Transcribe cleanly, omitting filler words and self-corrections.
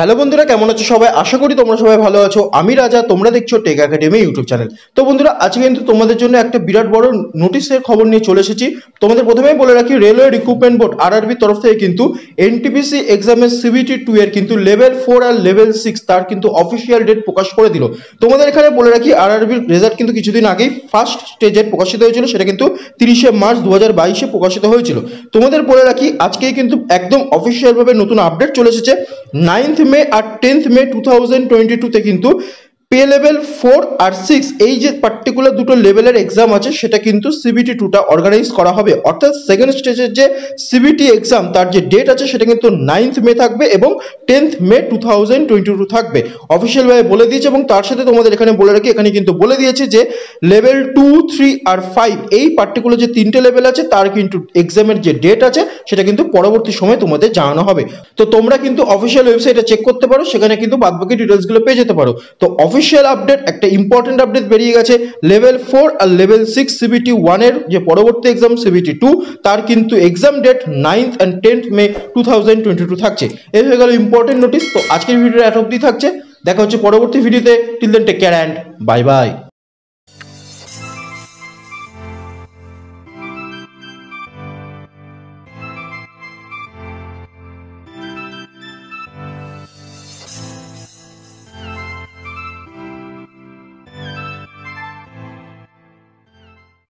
Hello বন্ধুরা, কেমন আছো সবাই? আশা করি তোমরা সবাই ভালো আছো। আমি রাজা, তোমরা দেখছো টেক একাডেমি ইউটিউব চ্যানেল। তো বন্ধুরা, আজকে কিন্তু তোমাদের জন্য একটা বিরাট বড় নোটিশের খবর নিয়ে চলে এসেছি। তোমাদের প্রথমেই বলে রাখি, রেলওয়ে রিক্রুটমেন্ট বোর্ড আরআরবি তরফ থেকে কিন্তু এনটিপিসি এক্সামের সিবিটি 2 এর কিন্তু লেভেল 4 আর লেভেল 6 তার কিন্তু অফিশিয়াল ডেট প্রকাশ করে দিল। তোমাদের এখানে বলে রাখি, আরআরবির রেজাল্ট কিন্তু কিছুদিন আগেই ফার্স্ট স্টেজের প্রকাশিত হয়েছিল, সেটা কিন্তু 30শে মার্চ 2022-এ প্রকাশিত হয়েছিল। তোমাদের বলে রাখি, আজকেই কিন্তু একদম অফিশিয়ালভাবে নতুন আপডেট চলে এসেছে। 9th May আর 10th May 2022 তে কিন্তু পে লেভেল 4 আর 6 এই যে পার্টিকুলার দুটো লেভেলের এক্সাম আছে, সেটা কিন্তু সিবিটি 2টা অর্গানাইজ করা হবে। অর্থাৎ সেকেন্ড স্টেজের যে সিবিটি এক্সাম তার যে ডেট আছে সেটা কিন্তু 9th May থাকবে এবং 10th May 2022 থাকবে, অফিসিয়ালভাবে বলে দিয়েছে। এবং তার সাথে তোমাদের এখানে বলে রাখি, এখানে কিন্তু বলে দিয়েছে যে লেভেল 2, 3 আর 5 এই পার্টিকুলার যে তিনটে লেভেল আছে তার কিন্তু এক্সামের যে ডেট আছে সেটা কিন্তু পরবর্তী সময় তোমাদের জানানো হবে। তো তোমরা কিন্তু অফিসিয়াল ওয়েবসাইটে চেক করতে পারো, সেখানে কিন্তু বাদবাকি ডিটেলসগুলো পেয়ে যেতে পারো। তো অফিশিয়াল আপডেট, একটা ইম্পর্টেন্ট আপডেট বেরিয়ে গেছে। লেভেল 4 আর লেভেল 6 সিবিটি 1 এর যে পরবর্তী এক্সাম সিবিটি 2 তার কিন্তু exam date 9th and 10th May 2022 থাকছে। এই হয়ে গেল ইম্পর্টেন্ট নোটিশ। তো আজকের ভিডিওটা এত অবধি থাকছে, দেখা হচ্ছে পরবর্তী ভিডিওতে। Till then take care and bye by.